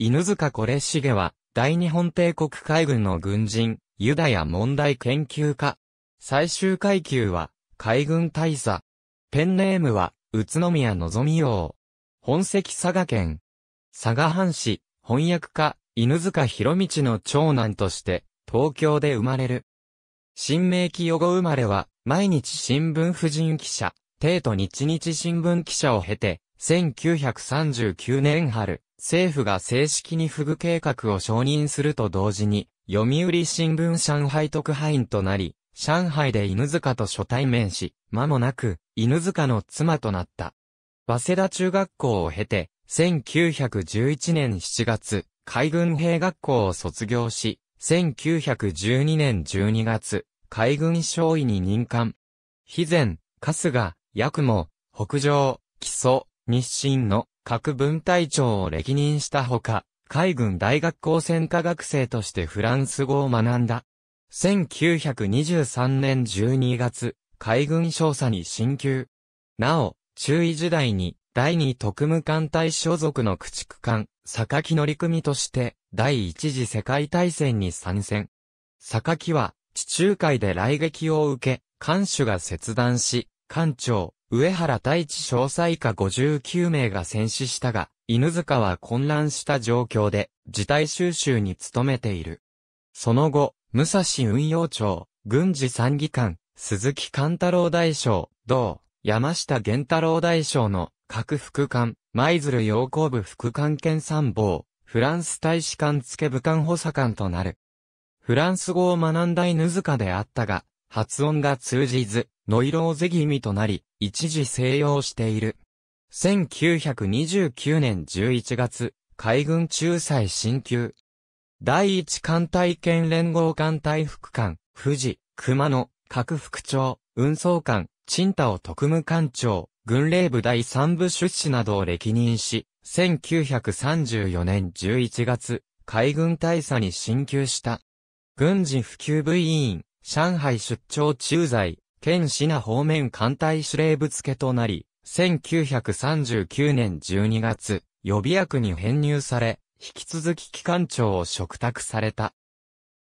犬塚惟茂は、大日本帝国海軍の軍人、ユダヤ問題研究家。最終階級は、海軍大佐。ペンネームは、宇都宮望陽。本籍佐賀県。佐賀藩士、翻訳家、犬塚弘道の長男として、東京で生まれる。新明期余後生まれは、毎日新聞婦人記者、帝都日日新聞記者を経て、1939年春、政府が正式に富具計画を承認すると同時に、読売新聞上海特派員となり、上海で犬塚と初対面し、間もなく、犬塚の妻となった。早稲田中学校を経て、1911年7月、海軍兵学校を卒業し、1912年12月、海軍少尉に任官。肥前、春日、八雲、北条、木曽、日進の各分隊長を歴任したほか、海軍大学校専科学生としてフランス語を学んだ。1923年12月、海軍少佐に進級。なお、中尉時代に、第2特務艦隊所属の駆逐艦、榊乗組として、第一次世界大戦に参戦。榊は、地中海で雷撃を受け、艦首が切断し、艦長、上原太一少佐以下59名が戦死したが、犬塚は混乱した状況で、事態収集に努めている。その後、武蔵運用庁、軍事参議官、鈴木貫太郎大将、同、山下源太郎大将の、各副官、舞鶴洋工部副官兼参謀、フランス大使館付武官補佐官となる。フランス語を学んだ犬塚であったが、発音が通じず、ノイローゼ気味となり、一時静養している。1929年11月、海軍中佐進級。第一艦隊兼連合艦隊副官、富士、熊野、各副長、運送官、陳太特務艦長、軍令部第3部出使などを歴任し、1934年11月、海軍大佐に進級した。軍事普及部委員、上海出張駐在。県支那方面艦隊司令部付となり、1939年12月、予備役に編入され、引き続き機関長を嘱託された。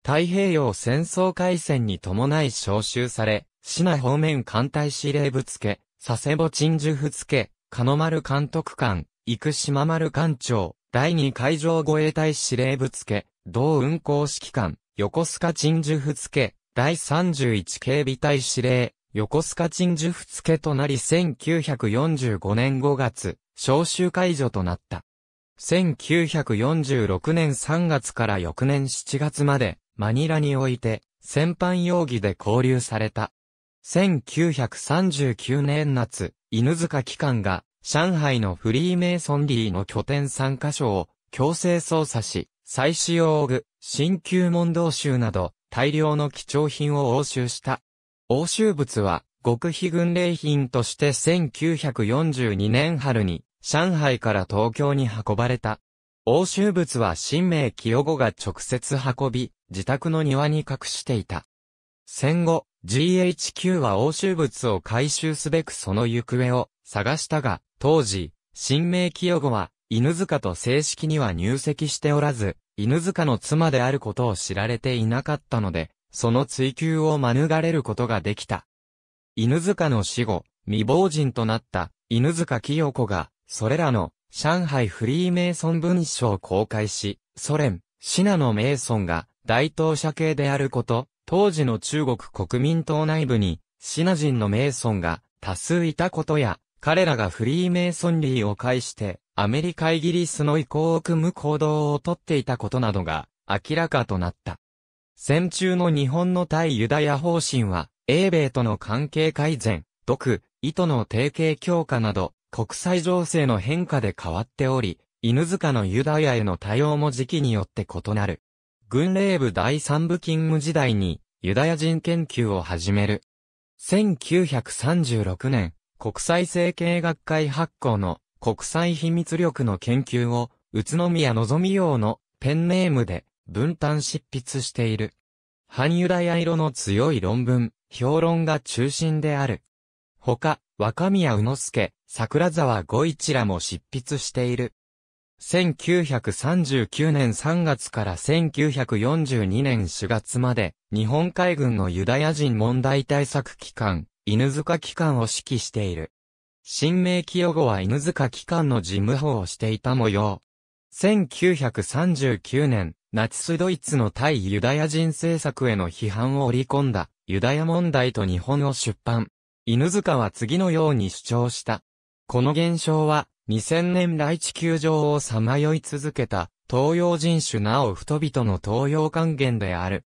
太平洋戦争開戦に伴い召集され、支那方面艦隊司令部付、佐世保鎮守府付、鹿野丸監督官、生島丸艦長、第2海上護衛隊司令部付、同運航指揮官、横須賀鎮守府付、第31警備隊司令、横須賀鎮守府付となり1945年5月、召集解除となった。1946年3月から翌年7月まで、マニラにおいて、戦犯容疑で拘留された。1939年夏、犬塚機関が、上海のフリーメイソンリーの拠点3カ所を、強制捜査し、再使用具、新旧問答集など、大量の貴重品を押収した。押収物は、極秘軍令品として1942年春に、上海から東京に運ばれた。押収物は新明紀余後が直接運び、自宅の庭に隠していた。戦後、GHQ は押収物を回収すべくその行方を探したが、当時、新明紀余後は、犬塚と正式には入籍しておらず、犬塚の妻であることを知られていなかったので、その追及を免れることができた。犬塚の死後、未亡人となった犬塚清子が、それらの上海フリーメイソン文書を公開し、ソ連、支那のメイソンが大東社系であること、当時の中国国民党内部に、支那人のメイソンが多数いたことや、彼らがフリーメイソンリーを介して、アメリカ・イギリスの意向を組む行動をとっていたことなどが明らかとなった。戦中の日本の対ユダヤ方針は、英米との関係改善、独伊との提携強化など、国際情勢の変化で変わっており、犬塚のユダヤへの対応も時期によって異なる。軍令部第3部勤務時代に、ユダヤ人研究を始める。1936年、国際政経学会発行の、国際秘密力の研究を、宇都宮望陽のペンネームで分担執筆している。反ユダヤ色の強い論文、評論が中心である。他、若宮宇之助、桜沢五一らも執筆している。1939年3月から1942年4月まで、日本海軍のユダヤ人問題対策機関、犬塚機関を指揮している。新明起用後は犬塚機関の事務補をしていた模様。1939年、ナチスドイツの対ユダヤ人政策への批判を織り込んだ、ユダヤ問題と日本を出版。犬塚は次のように主張した。この現象は、2000年来地球上をさまよい続けた、東洋人種なお人々の東洋還元である。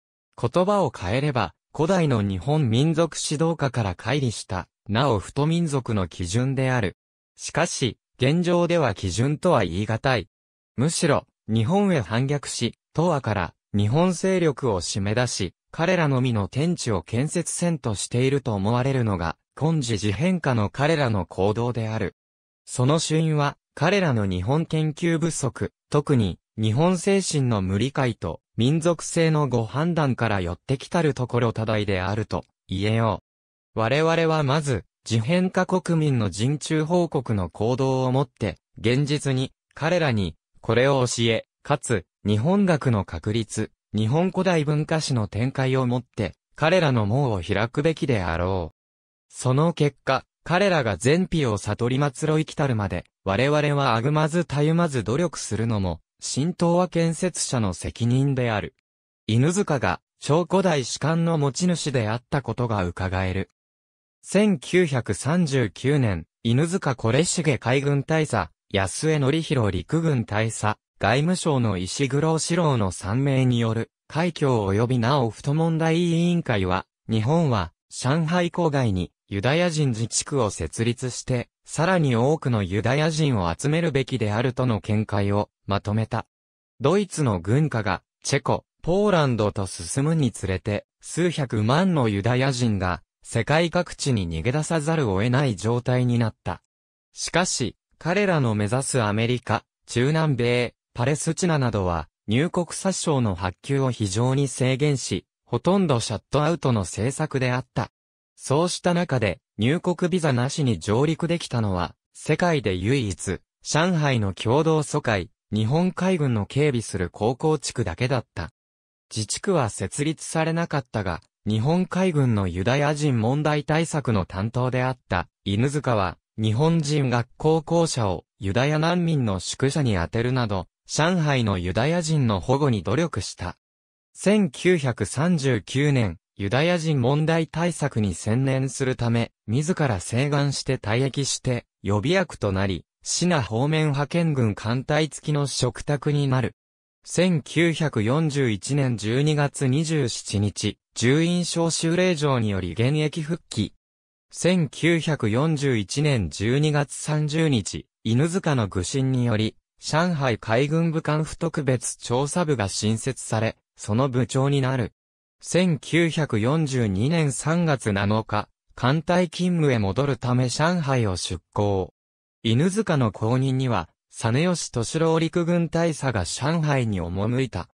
言葉を変えれば、古代の日本民族指導下から乖離した、なお人民族の基準である。しかし、現状では基準とは言い難い。むしろ、日本へ反逆し、東亜から日本勢力を締め出し、彼らのみの天地を建設せんとしていると思われるのが、今時事変化の彼らの行動である。その主因は、彼らの日本研究不足、特に、日本精神の無理解と、民族性の誤判断から寄ってきたるところ多大であると、言えよう。我々はまず、事変化国民の人中報告の行動をもって、現実に、彼らに、これを教え、かつ、日本学の確立、日本古代文化史の展開をもって、彼らの門を開くべきであろう。その結果、彼らが善否を悟り詣い来たるまで、我々はあぐまずたゆまず努力するのも、新東亜建設者の責任である。犬塚が、小古代史観の持ち主であったことが伺える。1939年、犬塚惟重海軍大佐、安江典弘陸軍大佐、外務省の石黒四郎の3名による、海峡及びなお人問題委員会は、日本は、上海郊外に、ユダヤ人自治区を設立して、さらに多くのユダヤ人を集めるべきであるとの見解をまとめた。ドイツの軍下がチェコ、ポーランドと進むにつれて、数百万のユダヤ人が世界各地に逃げ出さざるを得ない状態になった。しかし、彼らの目指すアメリカ、中南米、パレスチナなどは入国者数の発給を非常に制限し、ほとんどシャットアウトの政策であった。そうした中で入国ビザなしに上陸できたのは世界で唯一上海の共同租界日本海軍の警備する鉱工地区だけだった。自治区は設立されなかったが日本海軍のユダヤ人問題対策の担当であった犬塚は日本人学校校舎をユダヤ難民の宿舎に充てるなど上海のユダヤ人の保護に努力した。1939年ユダヤ人問題対策に専念するため、自ら請願して退役して、予備役となり、支那方面派遣軍艦隊付きの嘱託になる。1941年12月27日、従員召集令状により現役復帰。1941年12月30日、犬塚の具申により、上海海軍武官府特別調査部が新設され、その部長になる。1942年3月7日、艦隊勤務へ戻るため上海を出港。犬塚の後任には、実吉敏郎陸軍大佐が上海に赴いた。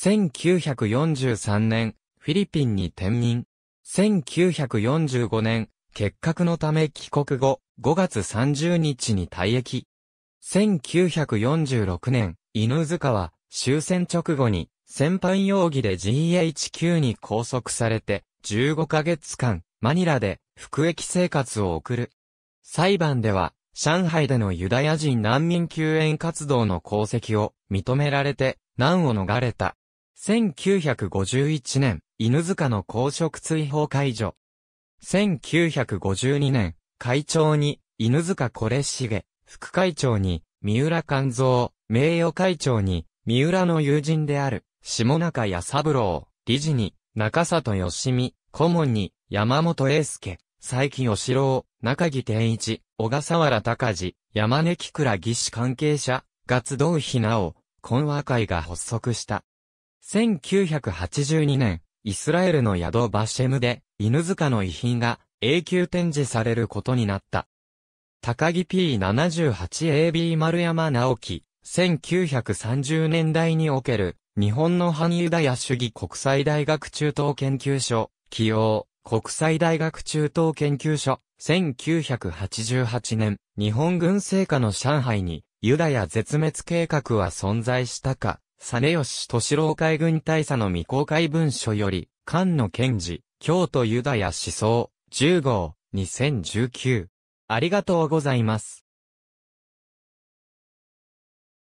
1943年、フィリピンに転任。1945年、結核のため帰国後、5月30日に退役。1946年、犬塚は終戦直後に、戦犯容疑で GHQ に拘束されて15ヶ月間マニラで服役生活を送る。裁判では上海でのユダヤ人難民救援活動の功績を認められて難を逃れた。1951年、犬塚の公職追放解除。1952年、会長に犬塚惟重、副会長に三浦寛三、名誉会長に三浦の友人である。下中弥三郎、理事に、中里義美、顧問に、山本英介、佐伯義郎、中木典一、小笠原隆二、山根木倉技師関係者、が集う日なお、懇話会が発足した。1982年、イスラエルのヤド・バシェムで、犬塚の遺品が永久展示されることになった。高木 P78AB 丸山直樹、1930年代における、日本の反ユダヤ主義国際大学中東研究所、起用、国際大学中東研究所、1988年、日本軍政下の上海に、ユダヤ絶滅計画は存在したか、実吉敏郎海軍大佐の未公開文書より、菅野健次、京都ユダヤ思想、10号、2019。ありがとうございます。